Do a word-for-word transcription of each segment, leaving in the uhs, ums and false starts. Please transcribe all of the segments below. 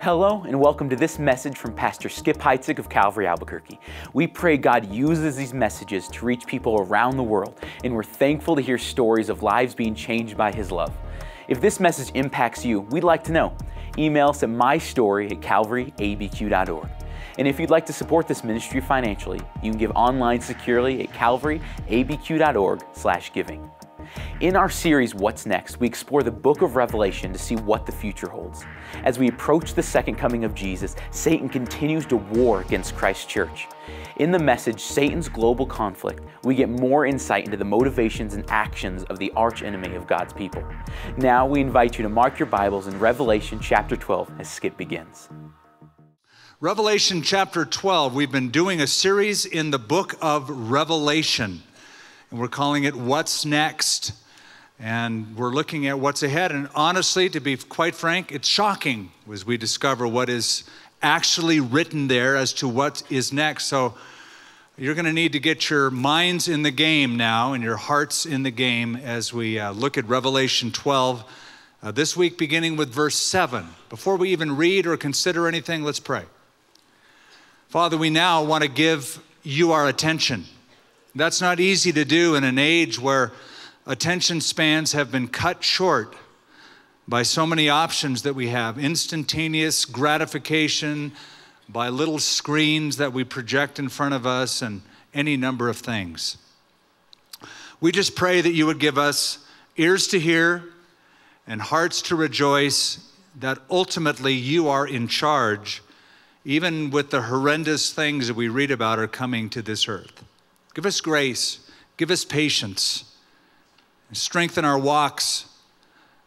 Hello and welcome to this message from Pastor Skip Heitzig of Calvary Albuquerque. We pray God uses these messages to reach people around the world, and we're thankful to hear stories of lives being changed by His love. If this message impacts you, we'd like to know. Email us at my story at calvary a b q dot org. And if you'd like to support this ministry financially, you can give online securely at calvary a b q dot org slash giving. In our series, What's Next?, we explore the book of Revelation to see what the future holds. As we approach the second coming of Jesus, Satan continues to war against Christ's church. In the message, Satan's Global Conflict, we get more insight into the motivations and actions of the archenemy of God's people. Now we invite you to mark your Bibles in Revelation chapter twelve as Skip begins. Revelation chapter twelve, we've been doing a series in the book of Revelation. We're calling it What's Next? And we're looking at what's ahead. And honestly, to be quite frank, it's shocking as we discover what is actually written there as to what is next. So you're going to need to get your minds in the game now and your hearts in the game as we uh, look at Revelation twelve uh, this week, beginning with verse seven. Before we even read or consider anything, let's pray. Father, we now want to give you our attention. That's not easy to do in an age where attention spans have been cut short by so many options that we have. Instantaneous gratification, by little screens that we project in front of us, and any number of things. We just pray that you would give us ears to hear and hearts to rejoice that ultimately you are in charge, even with the horrendous things that we read about are coming to this earth. Give us grace, give us patience, and strengthen our walks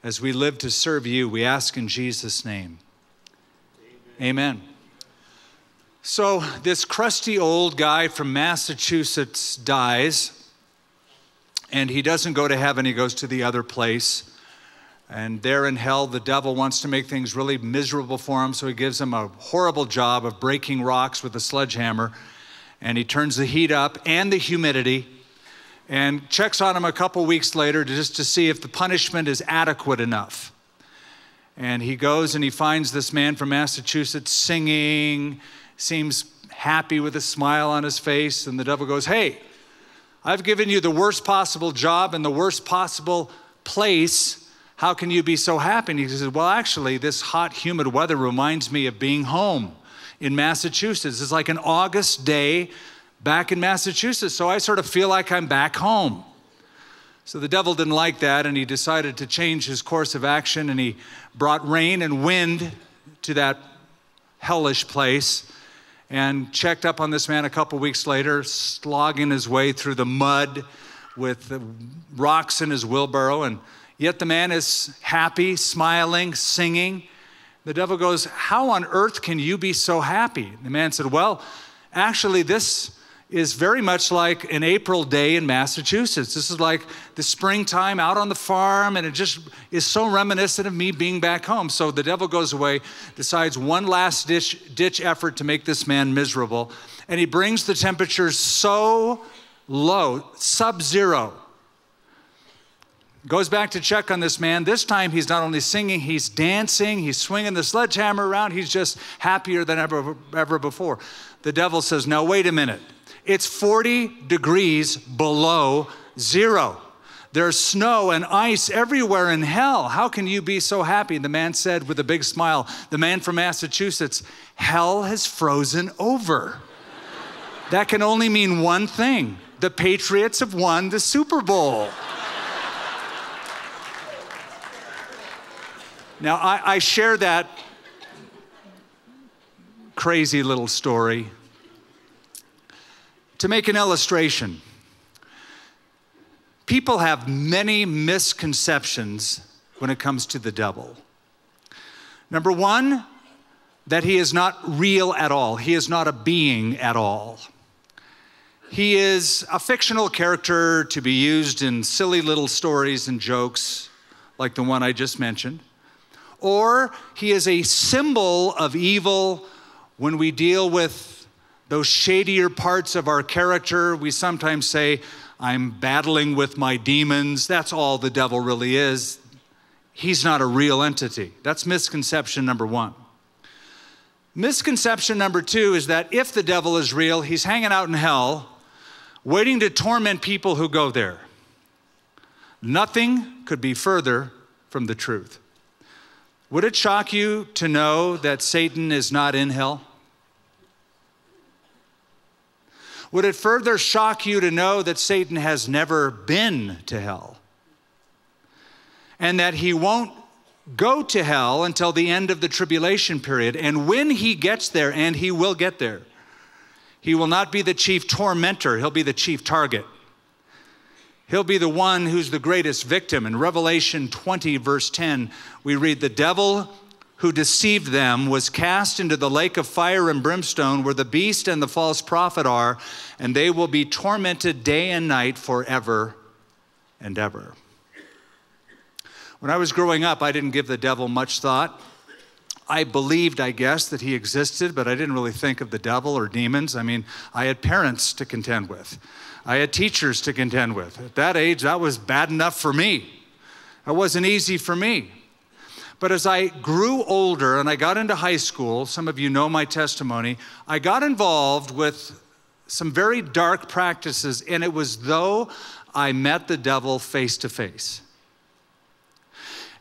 as we live to serve you. We ask in Jesus' name. Amen. Amen. So this crusty old guy from Massachusetts dies, and he doesn't go to heaven, he goes to the other place. And there in hell, the devil wants to make things really miserable for him, so he gives him a horrible job of breaking rocks with a sledgehammer. And he turns the heat up and the humidity and checks on him a couple weeks later to just to see if the punishment is adequate enough. And he goes and he finds this man from Massachusetts singing, seems happy with a smile on his face. And the devil goes, hey, I've given you the worst possible job and the worst possible place. How can you be so happy? And he says, well, actually, this hot, humid weather reminds me of being home in Massachusetts. It's like an August day back in Massachusetts, so I sort of feel like I'm back home. So the devil didn't like that, and he decided to change his course of action, and he brought rain and wind to that hellish place and checked up on this man a couple weeks later, slogging his way through the mud with the rocks in his wheelbarrow, and yet the man is happy, smiling, singing. The devil goes, how on earth can you be so happy? The man said, well, actually, this is very much like an April day in Massachusetts. This is like the springtime out on the farm, and it just is so reminiscent of me being back home. So the devil goes away, decides one last ditch, ditch effort to make this man miserable, and he brings the temperature so low, sub-zero. Goes back to check on this man. This time he's not only singing, he's dancing, he's swinging the sledgehammer around, he's just happier than ever, ever before. The devil says, now wait a minute, it's forty degrees below zero. There's snow and ice everywhere in hell. How can you be so happy? The man said with a big smile, the man from Massachusetts, hell has frozen over. That can only mean one thing. The Patriots have won the Super Bowl. Now, I, I share that crazy little story to make an illustration. People have many misconceptions when it comes to the devil. Number one, that he is not real at all. He is not a being at all. He is a fictional character to be used in silly little stories and jokes like the one I just mentioned. Or he is a symbol of evil. When we deal with those shadier parts of our character, we sometimes say, I'm battling with my demons. That's all the devil really is. He's not a real entity. That's misconception number one. Misconception number two is that if the devil is real, he's hanging out in hell, waiting to torment people who go there. Nothing could be further from the truth. Would it shock you to know that Satan is not in hell? Would it further shock you to know that Satan has never been to hell? And that he won't go to hell until the end of the tribulation period. And when he gets there, and he will get there, he will not be the chief tormentor. He'll be the chief target. He'll be the one who's the greatest victim. In Revelation twenty, verse ten, we read, "The devil who deceived them was cast into the lake of fire and brimstone where the beast and the false prophet are, and they will be tormented day and night forever and ever." When I was growing up, I didn't give the devil much thought. I believed, I guess, that he existed, but I didn't really think of the devil or demons. I mean, I had parents to contend with. I had teachers to contend with. At that age, that was bad enough for me. That wasn't easy for me. But as I grew older and I got into high school, some of you know my testimony, I got involved with some very dark practices, and it was though I met the devil face to face.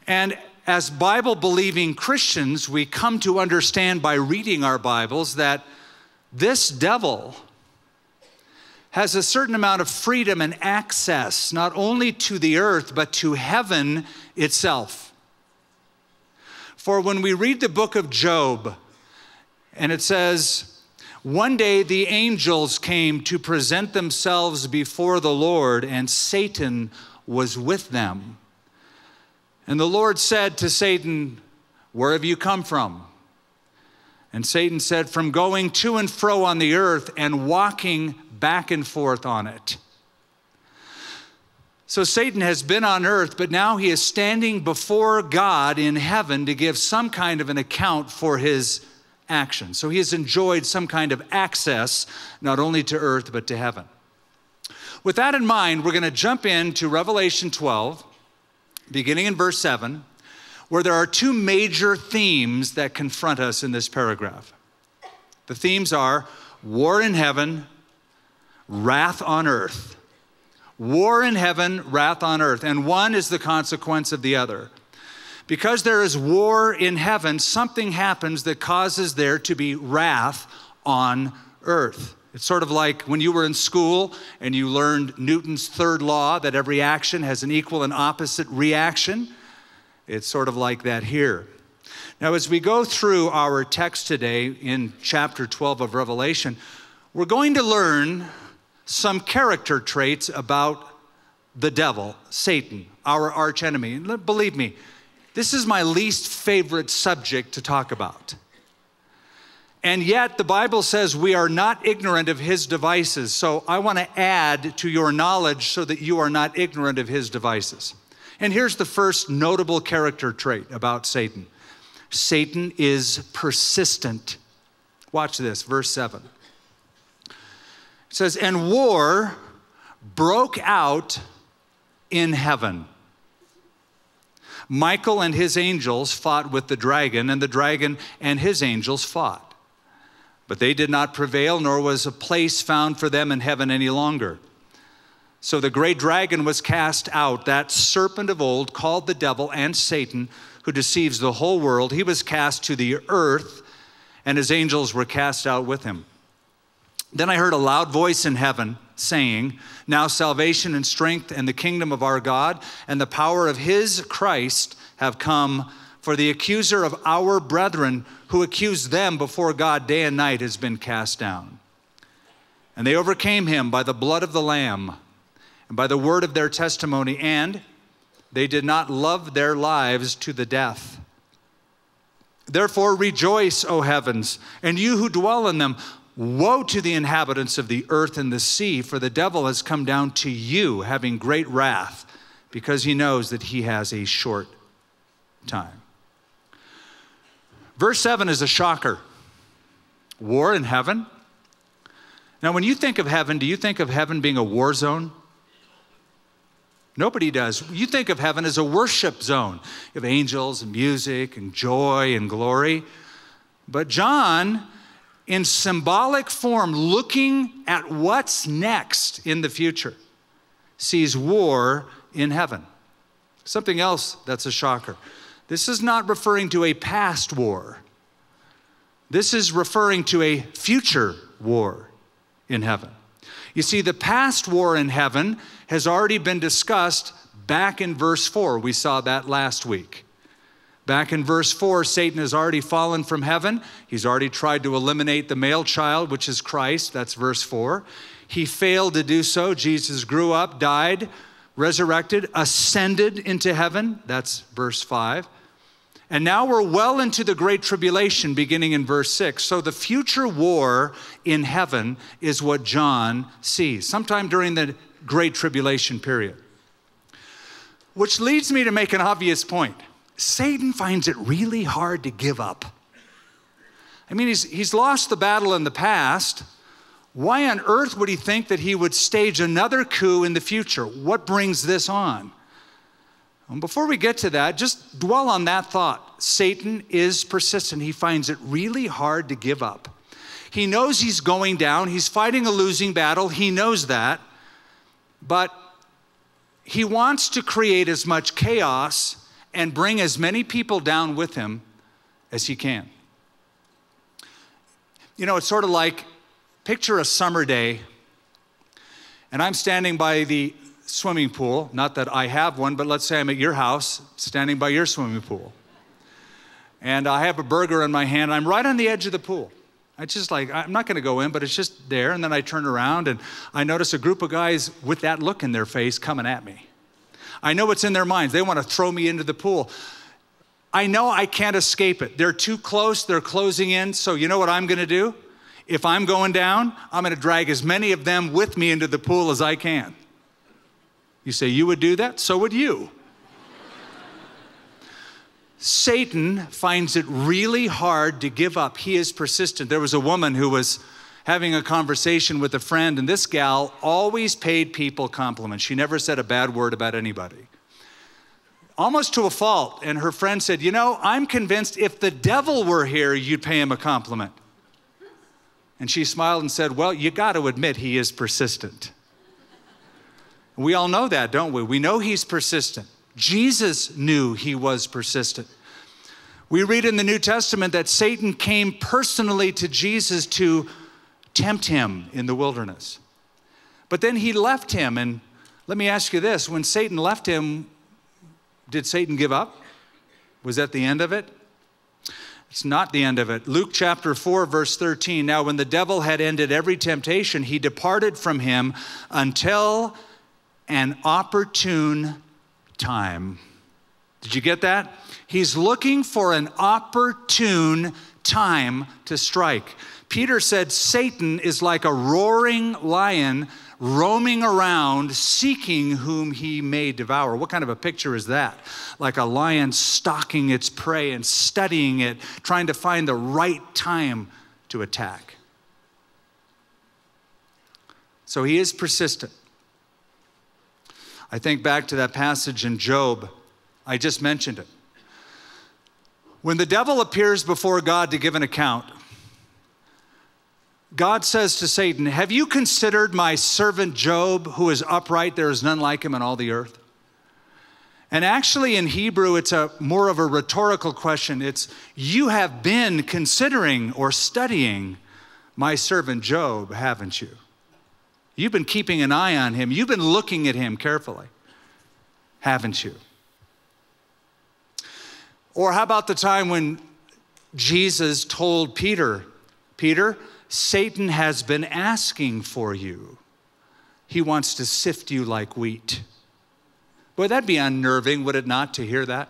And as Bible-believing Christians, we come to understand by reading our Bibles that this devil has a certain amount of freedom and access, not only to the earth, but to heaven itself. For when we read the book of Job, and it says, "One day the angels came to present themselves before the Lord, and Satan was with them. And the Lord said to Satan, 'Where have you come from?' And Satan said, 'From going to and fro on the earth and walking back and forth on it.'" So Satan has been on earth, but now he is standing before God in heaven to give some kind of an account for his actions. So he has enjoyed some kind of access, not only to earth, but to heaven. With that in mind, we're going to jump into Revelation twelve, beginning in verse seven, where there are two major themes that confront us in this paragraph. The themes are war in heaven, wrath on earth. War in heaven, wrath on earth, and one is the consequence of the other. Because there is war in heaven, something happens that causes there to be wrath on earth. It's sort of like when you were in school and you learned Newton's third law, that every action has an equal and opposite reaction. It's sort of like that here. Now, as we go through our text today in chapter twelve of Revelation, we're going to learn some character traits about the devil, Satan, our archenemy. And believe me, this is my least favorite subject to talk about. And yet the Bible says we are not ignorant of his devices. So I want to add to your knowledge so that you are not ignorant of his devices. And here's the first notable character trait about Satan. Satan is persistent. Watch this, verse seven. It says, "And war broke out in heaven. Michael and his angels fought with the dragon, and the dragon and his angels fought. But they did not prevail, nor was a place found for them in heaven any longer. So the great dragon was cast out, that serpent of old, called the devil and Satan, who deceives the whole world. He was cast to the earth, and his angels were cast out with him. Then I heard a loud voice in heaven saying, 'Now salvation and strength and the kingdom of our God and the power of his Christ have come, for the accuser of our brethren who accused them before God day and night has been cast down. And they overcame him by the blood of the Lamb and by the word of their testimony, and they did not love their lives to the death. Therefore rejoice, O heavens, and you who dwell in them. Woe to the inhabitants of the earth and the sea, for the devil has come down to you, having great wrath, because he knows that he has a short time.'" Verse seven is a shocker. War in heaven. Now, when you think of heaven, do you think of heaven being a war zone? Nobody does. You think of heaven as a worship zone. You have angels and music and joy and glory. But John, in symbolic form, looking at what's next in the future, sees war in heaven. Something else that's a shocker. This is not referring to a past war. This is referring to a future war in heaven. You see, the past war in heaven has already been discussed back in verse four. We saw that last week. Back in verse four, Satan has already fallen from heaven. He's already tried to eliminate the male child, which is Christ. That's verse four. He failed to do so. Jesus grew up, died, resurrected, ascended into heaven. That's verse five. And now we're well into the Great Tribulation, beginning in verse six. So the future war in heaven is what John sees, sometime during the Great Tribulation period. Which leads me to make an obvious point. Satan finds it really hard to give up. I mean, he's, he's lost the battle in the past. Why on earth would he think that he would stage another coup in the future? What brings this on? And before we get to that, just dwell on that thought. Satan is persistent. He finds it really hard to give up. He knows he's going down. He's fighting a losing battle. He knows that. But he wants to create as much chaos and bring as many people down with him as he can. You know, it's sort of like, picture a summer day, and I'm standing by the swimming pool. Not that I have one, but let's say I'm at your house, standing by your swimming pool. And I have a burger in my hand. I'm right on the edge of the pool. I just like, I'm not gonna go in, but it's just there. And then I turn around and I notice a group of guys with that look in their face coming at me. I know what's in their minds. They want to throw me into the pool. I know I can't escape it. They're too close. They're closing in. So you know what I'm going to do? If I'm going down, I'm going to drag as many of them with me into the pool as I can. You say, you would do that? So would you. Satan finds it really hard to give up. He is persistent. There was a woman who was having a conversation with a friend, and this gal always paid people compliments. She never said a bad word about anybody. Almost to a fault, and her friend said, you know, I'm convinced if the devil were here, you'd pay him a compliment. And she smiled and said, well, you got to admit he is persistent. We all know that, don't we? We know he's persistent. Jesus knew he was persistent. We read in the New Testament that Satan came personally to Jesus to tempt him in the wilderness. But then he left him, and let me ask you this, when Satan left him, did Satan give up? Was that the end of it? It's not the end of it. Luke chapter four, verse thirteen, now when the devil had ended every temptation, he departed from him until an opportune time. Did you get that? He's looking for an opportune time to strike. Peter said, Satan is like a roaring lion roaming around seeking whom he may devour. What kind of a picture is that? Like a lion stalking its prey and studying it, trying to find the right time to attack. So he is persistent. I think back to that passage in Job. I just mentioned it. When the devil appears before God to give an account, God says to Satan, have you considered my servant Job, who is upright? There is none like him in all the earth. And actually in Hebrew, it's a more of a rhetorical question. It's, you have been considering or studying my servant Job, haven't you? You've been keeping an eye on him. You've been looking at him carefully, haven't you? Or how about the time when Jesus told Peter, Peter, Satan has been asking for you. He wants to sift you like wheat. Boy, that'd be unnerving, would it not, to hear that?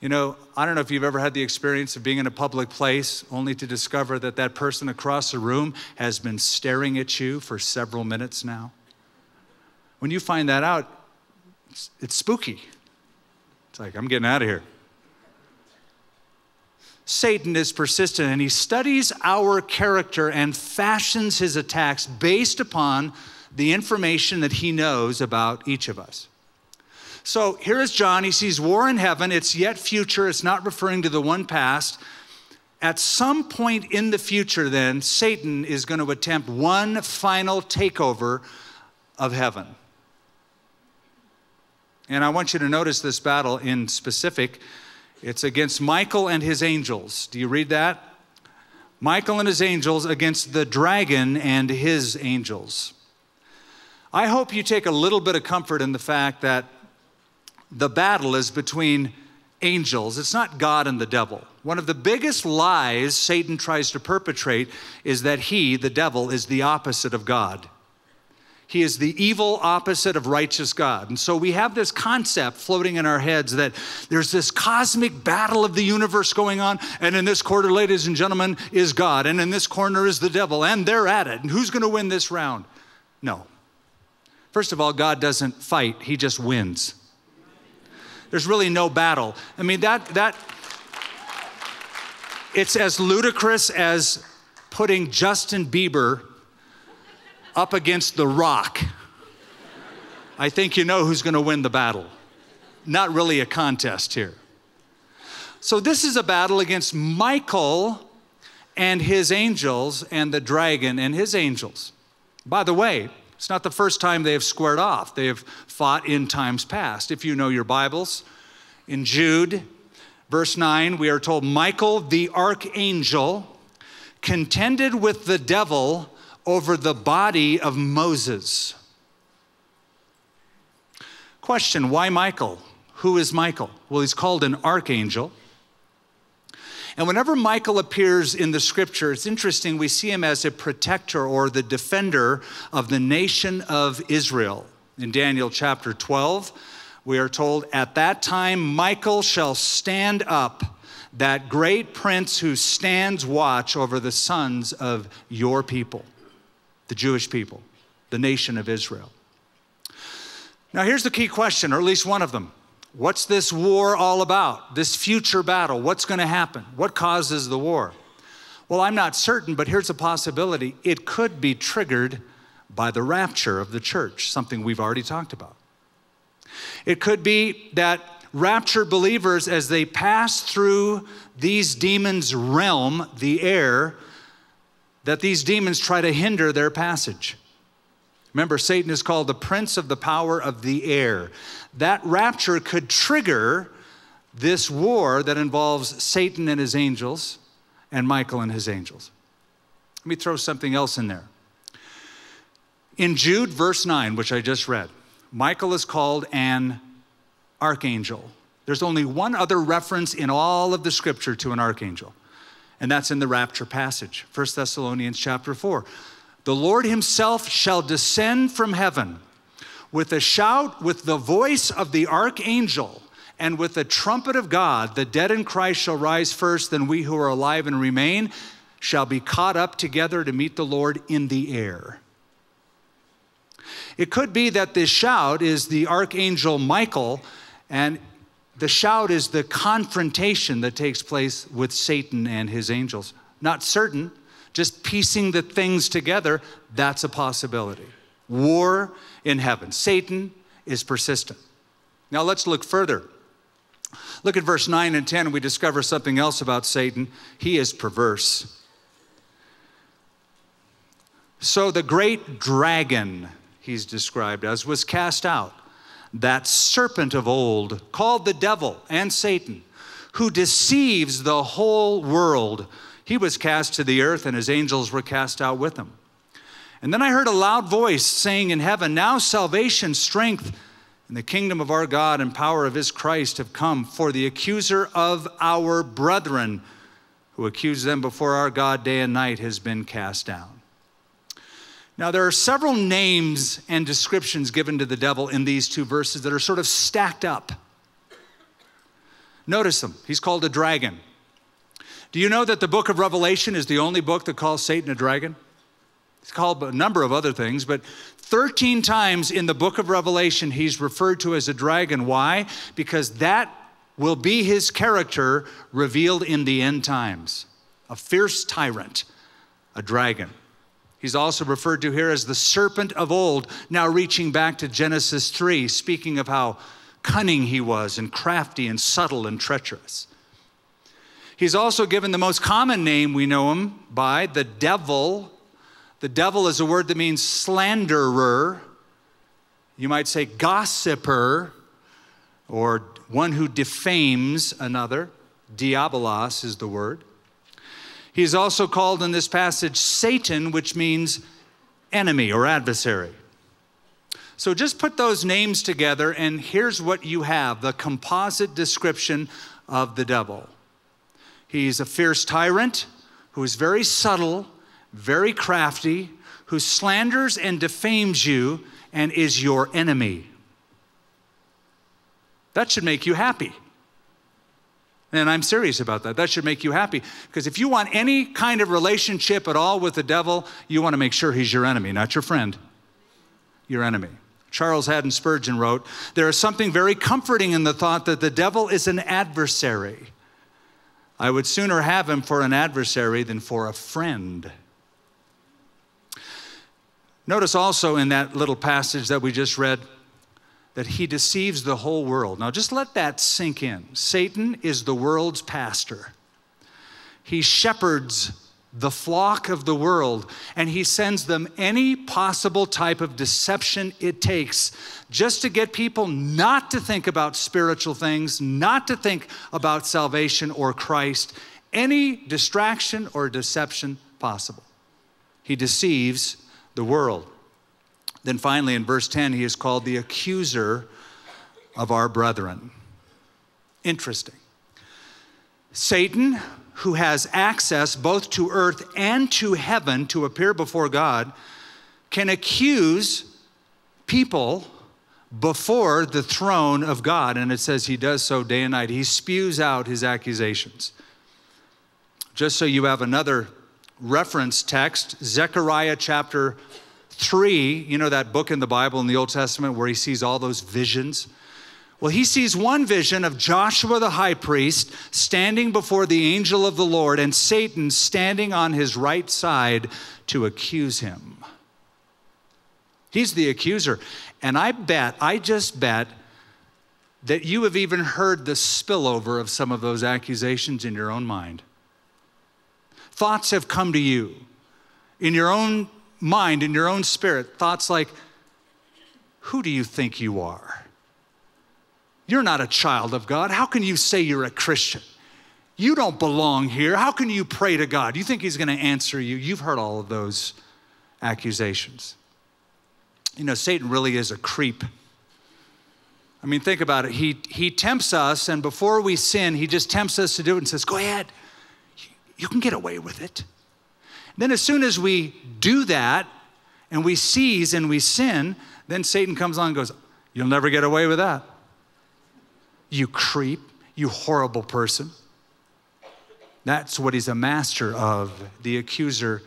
You know, I don't know if you've ever had the experience of being in a public place only to discover that that person across the room has been staring at you for several minutes now. When you find that out, it's, it's spooky. It's like, I'm getting out of here. Satan is persistent, and he studies our character and fashions his attacks based upon the information that he knows about each of us. So here is John. He sees war in heaven. It's yet future. It's not referring to the one past. At some point in the future then, Satan is going to attempt one final takeover of heaven. And I want you to notice this battle in specific. It's against Michael and his angels. Do you read that? Michael and his angels against the dragon and his angels. I hope you take a little bit of comfort in the fact that the battle is between angels. It's not God and the devil. One of the biggest lies Satan tries to perpetrate is that he, the devil, is the opposite of God. He is the evil opposite of righteous God. And so we have this concept floating in our heads that there's this cosmic battle of the universe going on, and in this corner, ladies and gentlemen, is God, and in this corner is the devil, and they're at it, and who's going to win this round? No. First of all, God doesn't fight, he just wins. There's really no battle. I mean, that, that it's as ludicrous as putting Justin Bieber up against the Rock. I think you know who's going to win the battle. Not really a contest here. So this is a battle against Michael and his angels and the dragon and his angels. By the way, it's not the first time they have squared off. They have fought in times past. If you know your Bibles, in Jude, verse nine, we are told, Michael, the archangel, contended with the devil over the body of Moses. Question, why Michael? Who is Michael? Well, he's called an archangel. And whenever Michael appears in the scripture, it's interesting, we see him as a protector or the defender of the nation of Israel. In Daniel chapter twelve, we are told, at that time, Michael shall stand up, that great prince who stands watch over the sons of your people, the Jewish people, the nation of Israel. Now, here's the key question, or at least one of them. What's this war all about? This future battle, what's going to happen? What causes the war? Well, I'm not certain, but here's a possibility. It could be triggered by the rapture of the church, something we've already talked about. It could be that raptured believers, as they pass through these demons' realm, the air, that these demons try to hinder their passage. Remember, Satan is called the prince of the power of the air. That rapture could trigger this war that involves Satan and his angels and Michael and his angels. Let me throw something else in there. In Jude, verse nine, which I just read, Michael is called an archangel. There's only one other reference in all of the scripture to an archangel, and that's in the rapture passage, First Thessalonians chapter four. The Lord himself shall descend from heaven with a shout, with the voice of the archangel, and with the trumpet of God. The dead in Christ shall rise first, then we who are alive and remain shall be caught up together to meet the Lord in the air. It could be that this shout is the archangel Michael, and the shout is the confrontation that takes place with Satan and his angels. Not certain. Just piecing the things together, that's a possibility. War in heaven. Satan is persistent. Now let's look further. Look at verse nine and ten, and we discover something else about Satan. He is perverse. So the great dragon, he's described as, was cast out, that serpent of old, called the devil and Satan, who deceives the whole world. He was cast to the earth, and his angels were cast out with him. And then I heard a loud voice saying in heaven, now salvation, strength, and the kingdom of our God and power of his Christ have come, for the accuser of our brethren, who accused them before our God day and night, has been cast down. Now there are several names and descriptions given to the devil in these two verses that are sort of stacked up. Notice them. He's called a dragon. Do you know that the book of Revelation is the only book that calls Satan a dragon? It's called a number of other things, but thirteen times in the book of Revelation, he's referred to as a dragon. Why? Because that will be his character revealed in the end times. A fierce tyrant, a dragon. He's also referred to here as the serpent of old, now reaching back to Genesis three, speaking of how cunning he was and crafty and subtle and treacherous. He's also given the most common name we know him by, the devil. The devil is a word that means slanderer. You might say gossiper, or one who defames another. Diabolos is the word. He's also called in this passage Satan, which means enemy or adversary. So just put those names together, and here's what you have, the composite description of the devil. He's a fierce tyrant who is very subtle, very crafty, who slanders and defames you and is your enemy. That should make you happy. And I'm serious about that. That should make you happy. Because if you want any kind of relationship at all with the devil, you want to make sure he's your enemy, not your friend. Your enemy. Charles Haddon Spurgeon wrote, "There is something very comforting in the thought that the devil is an adversary. I would sooner have him for an adversary than for a friend." Notice also in that little passage that we just read, that he deceives the whole world. Now just let that sink in. Satan is the world's pastor. He shepherds the flock of the world, and he sends them any possible type of deception it takes just to get people not to think about spiritual things, not to think about salvation or Christ, any distraction or deception possible. He deceives the world. Then finally, in verse ten, he is called the accuser of our brethren. Interesting. Satan, who has access both to earth and to heaven to appear before God, can accuse people before the throne of God. And it says he does so day and night. He spews out his accusations. Just so you have another reference text, Zechariah chapter three, you know that book in the Bible in the Old Testament where he sees all those visions? Well, he sees one vision of Joshua the high priest standing before the angel of the Lord and Satan standing on his right side to accuse him. He's the accuser. And I bet, I just bet, that you have even heard the spillover of some of those accusations in your own mind. Thoughts have come to you in your own mind, in your own spirit, thoughts like, who do you think you are? You're not a child of God. How can you say you're a Christian? You don't belong here. How can you pray to God? You think he's going to answer you? You've heard all of those accusations. You know, Satan really is a creep. I mean, think about it. He, he tempts us, and before we sin, he just tempts us to do it and says, go ahead. You can get away with it. Then as soon as we do that and we seize and we sin, then Satan comes on and goes, you'll never get away with that. You creep, you horrible person. That's what he's a master of, the accuser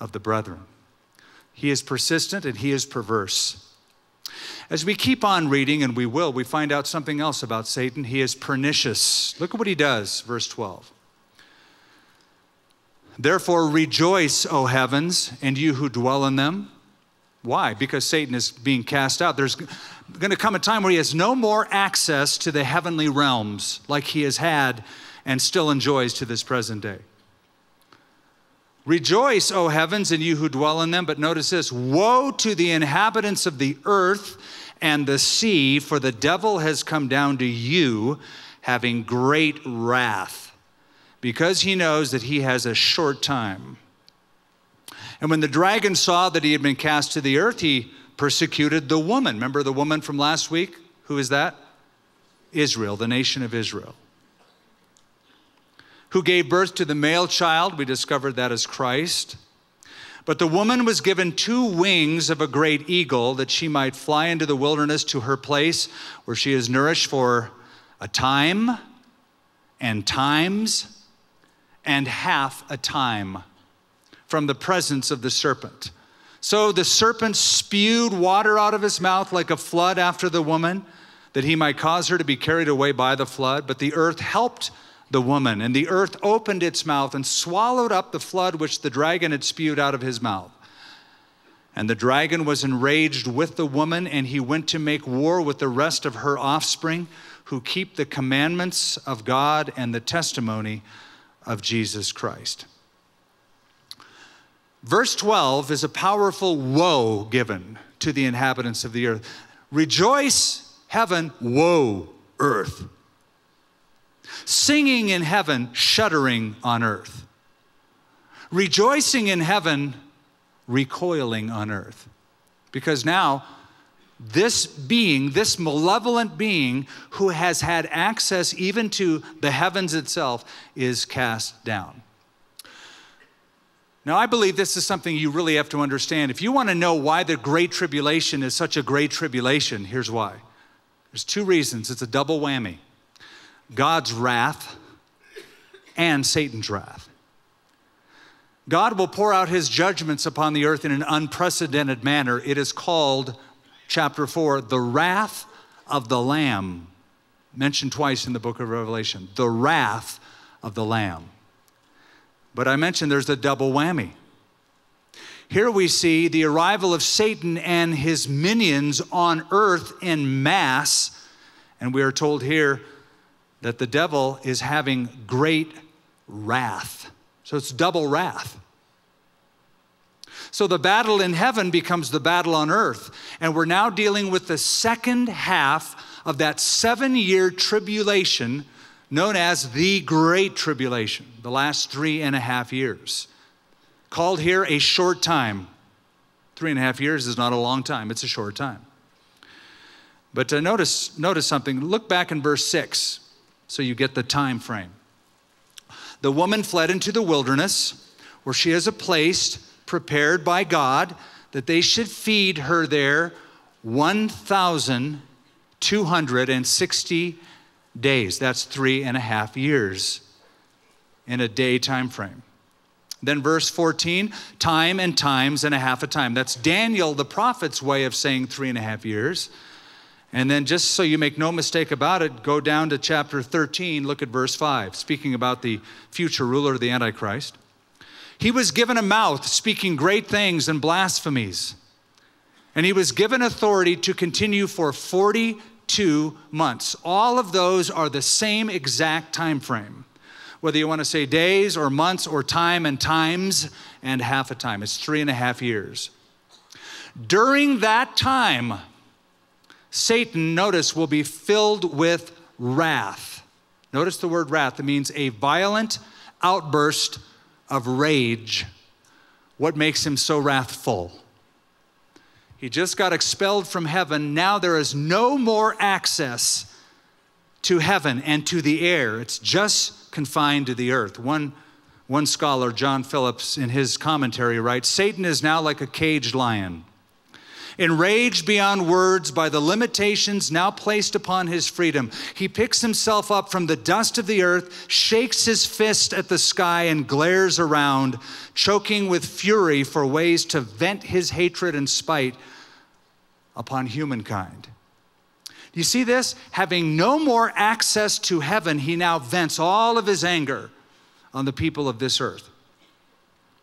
of the brethren. He is persistent and he is perverse. As we keep on reading, and we will, we find out something else about Satan. He is pernicious. Look at what he does, verse twelve. Therefore rejoice, O heavens, and you who dwell in them. Why? Because Satan is being cast out. There's going to come a time where he has no more access to the heavenly realms like he has had and still enjoys to this present day. Rejoice, O heavens, and you who dwell in them. But notice this, woe to the inhabitants of the earth and the sea, for the devil has come down to you, having great wrath, because he knows that he has a short time. And when the dragon saw that he had been cast to the earth, he persecuted the woman. Remember the woman from last week? Who is that? Israel, the nation of Israel, who gave birth to the male child. We discovered that as Christ. But the woman was given two wings of a great eagle, that she might fly into the wilderness to her place where she is nourished for a time and times and half a time from the presence of the serpent. So the serpent spewed water out of his mouth like a flood after the woman, that he might cause her to be carried away by the flood. But the earth helped the woman, and the earth opened its mouth and swallowed up the flood which the dragon had spewed out of his mouth. And the dragon was enraged with the woman, and he went to make war with the rest of her offspring, who keep the commandments of God and the testimony of Jesus Christ. Verse twelve is a powerful woe given to the inhabitants of the earth. Rejoice, heaven, woe, earth. Singing in heaven, shuddering on earth. Rejoicing in heaven, recoiling on earth. Because now, this being, this malevolent being who has had access even to the heavens itself is cast down. Now, I believe this is something you really have to understand. If you want to know why the Great Tribulation is such a great tribulation, here's why. There's two reasons. It's a double whammy. God's wrath and Satan's wrath. God will pour out his judgments upon the earth in an unprecedented manner. It is called, chapter four, the wrath of the Lamb. Mentioned twice in the book of Revelation. The wrath of the Lamb. But I mentioned there's a double whammy. Here we see the arrival of Satan and his minions on earth en masse. And we are told here that the devil is having great wrath. So it's double wrath. So the battle in heaven becomes the battle on earth. And we're now dealing with the second half of that seven-year tribulation known as the Great Tribulation, the last three and a half years. Called here a short time. Three and a half years is not a long time, it's a short time. But uh, notice, notice something. Look back in verse six, so you get the time frame. The woman fled into the wilderness, where she has a place prepared by God, that they should feed her there one thousand two hundred sixty days. That's three and a half years in a day time frame. Then verse fourteen, time and times and a half a time. That's Daniel the prophet's way of saying three and a half years. And then just so you make no mistake about it, go down to chapter thirteen, look at verse five, speaking about the future ruler of the Antichrist. He was given a mouth speaking great things and blasphemies. And he was given authority to continue for forty-two months. All of those are the same exact time frame. Whether you want to say days or months or time and times and half a time. It's three and a half years. During that time, Satan, notice, will be filled with wrath. Notice the word wrath. It means a violent outburst of rage. What makes him so wrathful? He just got expelled from heaven. Now there is no more access to heaven and to the air. It's just confined to the earth. One, one scholar, John Phillips, in his commentary writes, Satan is now like a caged lion, enraged beyond words by the limitations now placed upon his freedom. He picks himself up from the dust of the earth, shakes his fist at the sky, and glares around, choking with fury for ways to vent his hatred and spite upon humankind. You see this? Having no more access to heaven, he now vents all of his anger on the people of this earth.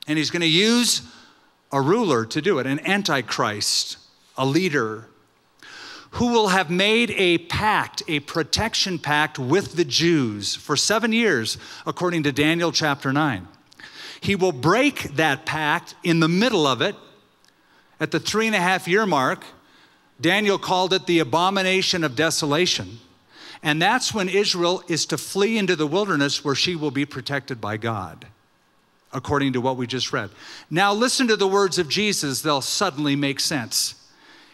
And he's going to use a ruler to do it, an antichrist, a leader, who will have made a pact, a protection pact with the Jews for seven years, according to Daniel chapter nine. He will break that pact in the middle of it, at the three and a half year mark. Daniel called it the abomination of desolation. And that's when Israel is to flee into the wilderness where she will be protected by God, according to what we just read. Now listen to the words of Jesus. They'll suddenly make sense.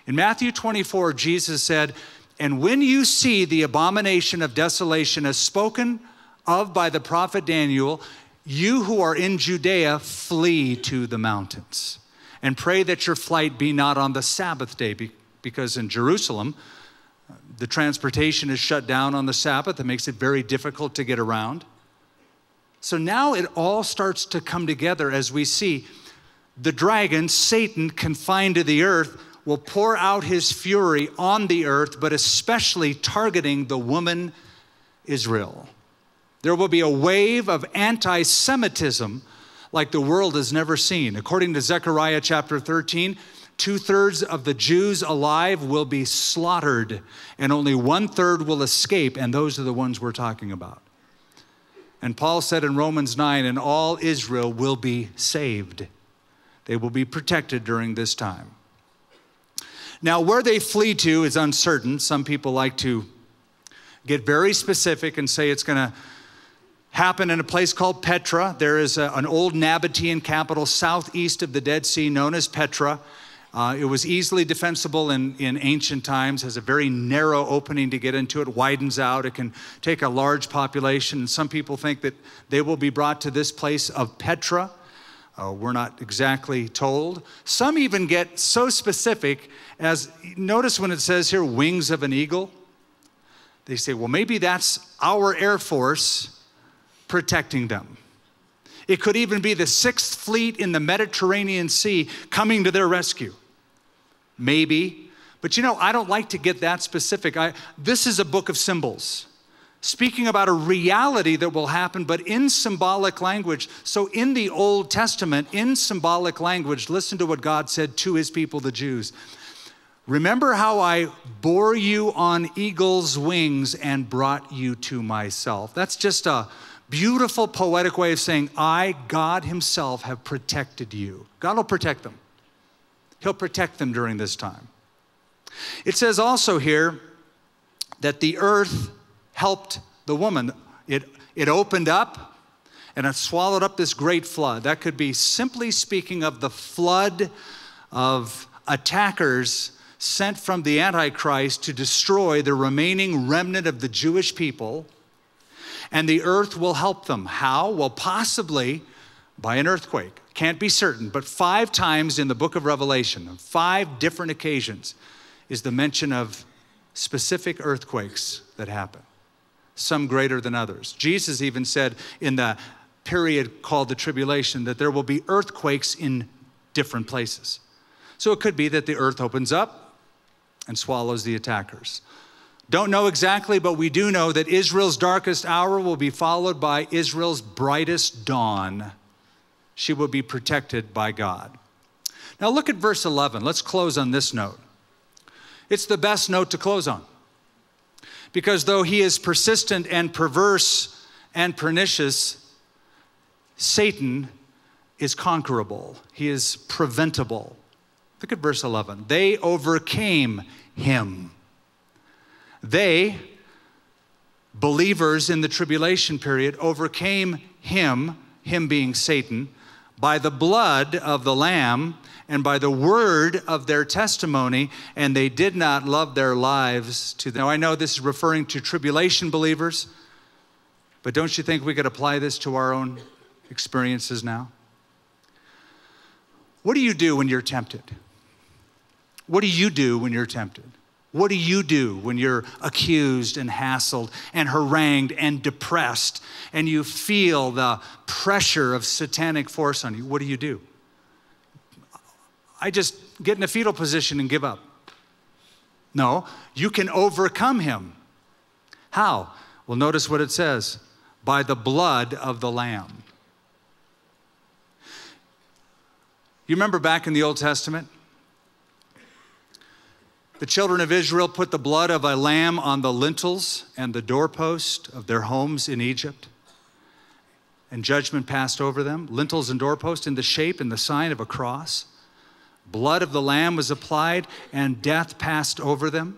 In Matthew twenty-four, Jesus said, "And when you see the abomination of desolation as spoken of by the prophet Daniel, you who are in Judea, flee to the mountains and pray that your flight be not on the Sabbath day," because in Jerusalem, the transportation is shut down on the Sabbath. It makes it very difficult to get around. So now it all starts to come together as we see the dragon, Satan, confined to the earth, will pour out his fury on the earth, but especially targeting the woman Israel. There will be a wave of anti-Semitism like the world has never seen. According to Zechariah chapter thirteen, two-thirds of the Jews alive will be slaughtered, and only one-third will escape, and those are the ones we're talking about. And Paul said in Romans nine, and all Israel will be saved. They will be protected during this time. Now, where they flee to is uncertain. Some people like to get very specific and say it's going to happen in a place called Petra. There is a, an old Nabataean capital southeast of the Dead Sea known as Petra. Uh, it was easily defensible in, in ancient times, has a very narrow opening to get into. It widens out. It can take a large population. And some people think that they will be brought to this place of Petra. Uh, we're not exactly told. Some even get so specific as, notice when it says here, wings of an eagle. They say, well, maybe that's our Air Force protecting them. It could even be the Sixth Fleet in the Mediterranean Sea coming to their rescue. Maybe. But you know, I don't like to get that specific. I, this is a book of symbols, speaking about a reality that will happen, but in symbolic language. So in the Old Testament, in symbolic language, listen to what God said to his people, the Jews. Remember how I bore you on eagle's wings and brought you to myself. That's just a beautiful poetic way of saying, I, God himself, have protected you. God will protect them. He'll protect them during this time. It says also here that the earth helped the woman. It, it opened up and it swallowed up this great flood. That could be simply speaking of the flood of attackers sent from the Antichrist to destroy the remaining remnant of the Jewish people. And the earth will help them. How? Well, possibly by an earthquake. Can't be certain, but five times in the book of Revelation, on five different occasions, is the mention of specific earthquakes that happen, some greater than others. Jesus even said in the period called the tribulation that there will be earthquakes in different places. So it could be that the earth opens up and swallows the attackers. Don't know exactly, but we do know that Israel's darkest hour will be followed by Israel's brightest dawn. She will be protected by God. Now look at verse eleven. Let's close on this note. It's the best note to close on. Because though he is persistent and perverse and pernicious, Satan is conquerable. He is preventable. Look at verse eleven. They overcame him. They, believers in the tribulation period, overcame him, him being Satan, by the blood of the Lamb and by the word of their testimony, and they did not love their lives to them. Now, I know this is referring to tribulation believers, but don't you think we could apply this to our own experiences now? What do you do when you're tempted? What do you do when you're tempted? What do you do when you're accused and hassled and harangued and depressed and you feel the pressure of satanic force on you? What do you do? I just get in a fetal position and give up. No, you can overcome him. How? Well, notice what it says. By the blood of the Lamb. You remember back in the Old Testament? The children of Israel put the blood of a lamb on the lintels and the doorpost of their homes in Egypt, and judgment passed over them. Lintels and doorposts in the shape and the sign of a cross. Blood of the lamb was applied, and death passed over them.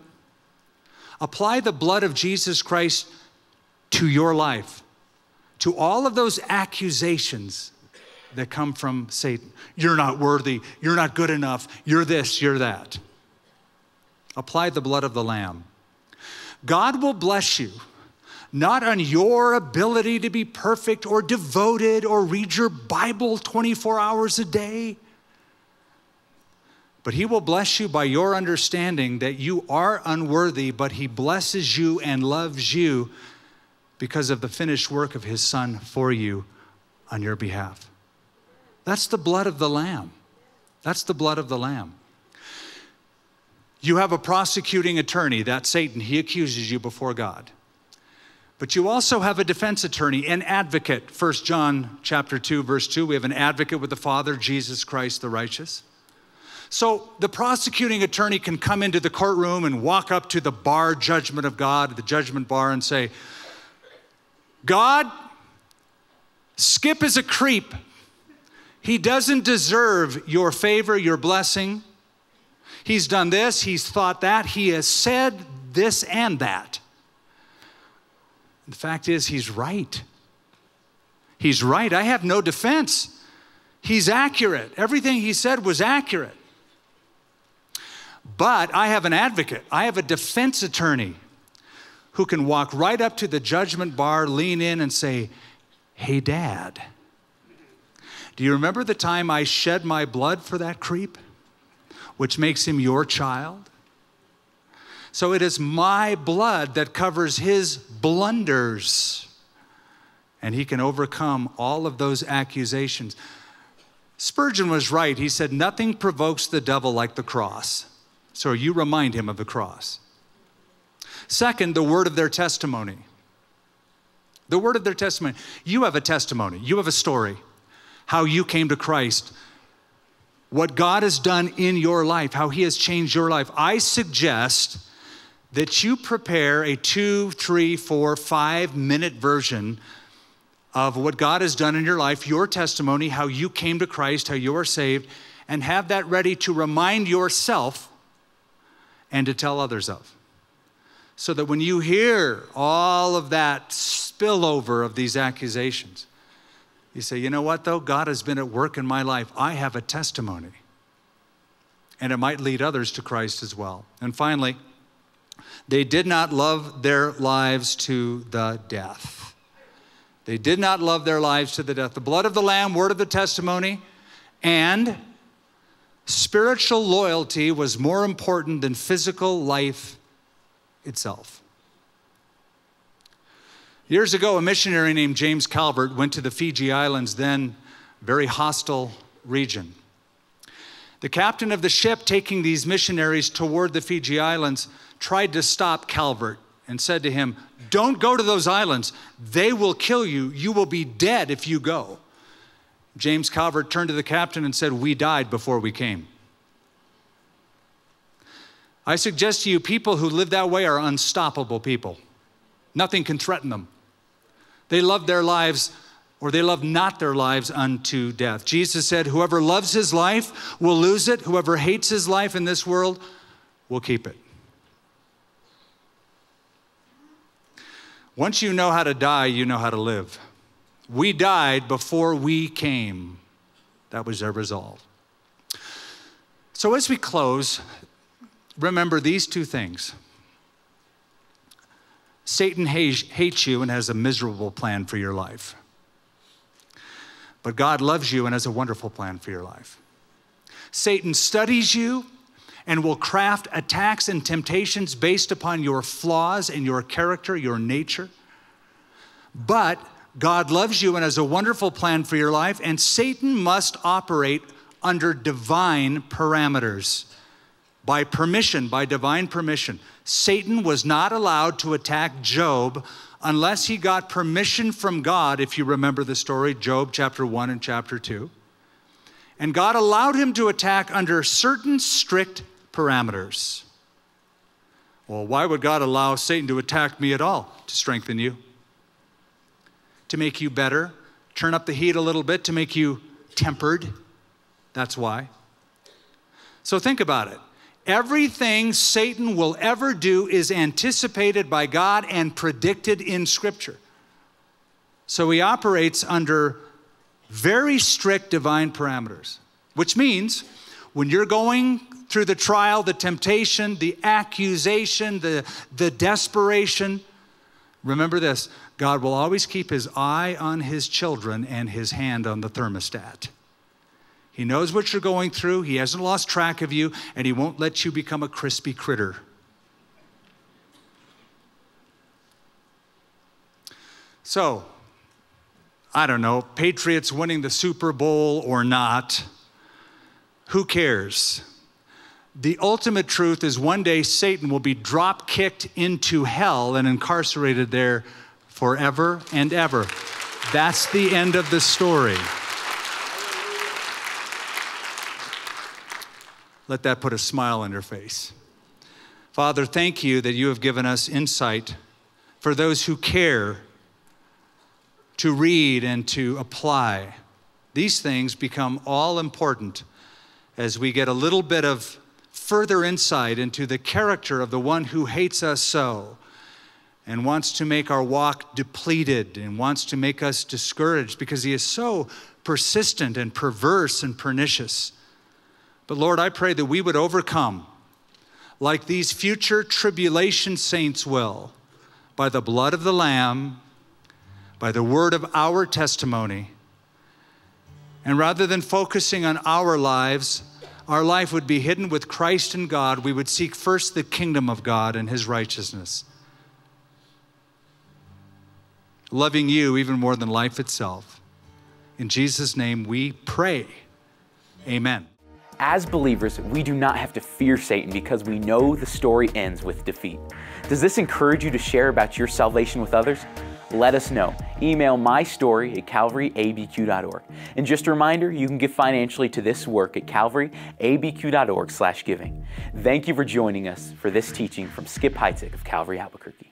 Apply the blood of Jesus Christ to your life, to all of those accusations that come from Satan. You're not worthy. You're not good enough. You're this, you're that. Apply the blood of the Lamb. God will bless you, not on your ability to be perfect or devoted or read your Bible twenty-four hours a day, but he will bless you by your understanding that you are unworthy, but he blesses you and loves you because of the finished work of his Son for you on your behalf. That's the blood of the Lamb. That's the blood of the Lamb. You have a prosecuting attorney, that's Satan. He accuses you before God. But you also have a defense attorney, an advocate. First John chapter two, verse two, we have an advocate with the Father, Jesus Christ the righteous. So the prosecuting attorney can come into the courtroom and walk up to the bar judgment of God, the judgment bar, and say, God, Skip is a creep. He doesn't deserve your favor, your blessing. He's done this, he's thought that, he has said this and that. The fact is, he's right. He's right. I have no defense. He's accurate. Everything he said was accurate. But I have an advocate. I have a defense attorney who can walk right up to the judgment bar, lean in and say, "Hey, Dad, do you remember the time I shed my blood for that creep, which makes him your child? So it is my blood that covers his blunders." And he can overcome all of those accusations. Spurgeon was right. He said, nothing provokes the devil like the cross. So you remind him of the cross. Second, the word of their testimony. The word of their testimony. You have a testimony. You have a story. How you came to Christ. What God has done in your life. How he has changed your life. I suggest that you prepare a two, three, four, five minute version of what God has done in your life, your testimony, how you came to Christ, how you are saved, and have that ready to remind yourself and to tell others of. So that when you hear all of that spillover of these accusations, you say, you know what though? God has been at work in my life. I have a testimony. And it might lead others to Christ as well. And finally, they did not love their lives to the death. They did not love their lives to the death. The blood of the Lamb, word of the testimony, and spiritual loyalty was more important than physical life itself. Years ago, a missionary named James Calvert went to the Fiji Islands, then very hostile region. The captain of the ship taking these missionaries toward the Fiji Islands tried to stop Calvert and said to him, "Don't go to those islands. They will kill you. You will be dead if you go." James Calvert turned to the captain and said, "We died before we came." I suggest to you, people who live that way are unstoppable people. Nothing can threaten them. They love their lives, or they love not their lives unto death. Jesus said, whoever loves his life will lose it. Whoever hates his life in this world will keep it. Once you know how to die, you know how to live. We died before we came. That was their resolve. So as we close, remember these two things. Satan hates you and has a miserable plan for your life. But God loves you and has a wonderful plan for your life. Satan studies you and will craft attacks and temptations based upon your flaws and your character, your nature. But God loves you and has a wonderful plan for your life, and Satan must operate under divine parameters. By permission, by divine permission. Satan was not allowed to attack Job unless he got permission from God, if you remember the story, Job chapter one and chapter two. And God allowed him to attack under certain strict parameters. Well, why would God allow Satan to attack me at all? To strengthen you, to make you better, turn up the heat a little bit to make you tempered. That's why. So think about it. Everything Satan will ever do is anticipated by God and predicted in Scripture. So he operates under very strict divine parameters, which means when you're going through the trial, the temptation, the accusation, the, the desperation, remember this, God will always keep his eye on his children and his hand on the thermostat. He knows what you're going through. He hasn't lost track of you, and he won't let you become a crispy critter. So, I don't know, Patriots winning the Super Bowl or not, who cares? The ultimate truth is one day Satan will be drop-kicked into hell and incarcerated there forever and ever. That's the end of the story. Let that put a smile on your face. Father, thank you that you have given us insight for those who care to read and to apply. These things become all important as we get a little bit of further insight into the character of the one who hates us so and wants to make our walk depleted and wants to make us discouraged because he is so persistent and perverse and pernicious. But Lord, I pray that we would overcome like these future tribulation saints will, by the blood of the Lamb, by the word of our testimony. And rather than focusing on our lives, our life would be hidden with Christ in God. We would seek first the kingdom of God and his righteousness, loving you even more than life itself. In Jesus' name we pray, amen. As believers, we do not have to fear Satan because we know the story ends with defeat. Does this encourage you to share about your salvation with others? Let us know. Email my story at calvary a b q dot org. And just a reminder, you can give financially to this work at calvary a b q dot org slash giving. Thank you for joining us for this teaching from Skip Heitzig of Calvary Albuquerque.